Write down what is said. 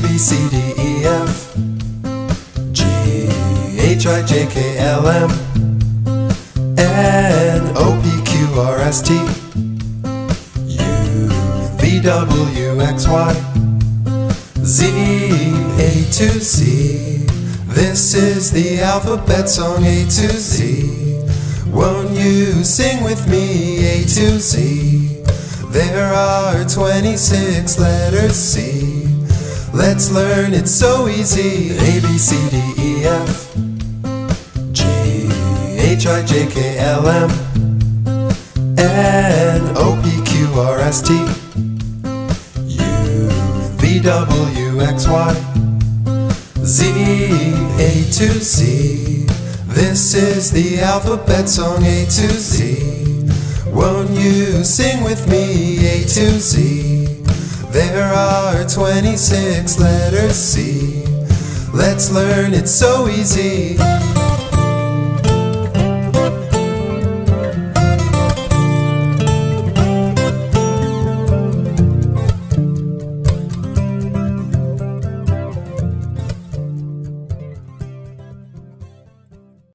A, B, C, D, E, F, G, H, I, J, K, L, M, N, O, P, Q, R, S, T, U, V, W, X, Y, Z, A to Z. This is the alphabet song A to Z. Won't you sing with me A to Z? There are 26 letters C. Let's learn, it's so easy. A, B, C, D, E, F, G, H, I, J, K, L, M, N, O, P, Q, R, S, T, U, V, W, X, Y, Z, A to Z. This is the alphabet song A to Z. Won't you sing with me A to Z? There are 26 letters C. Let's learn, it's so easy.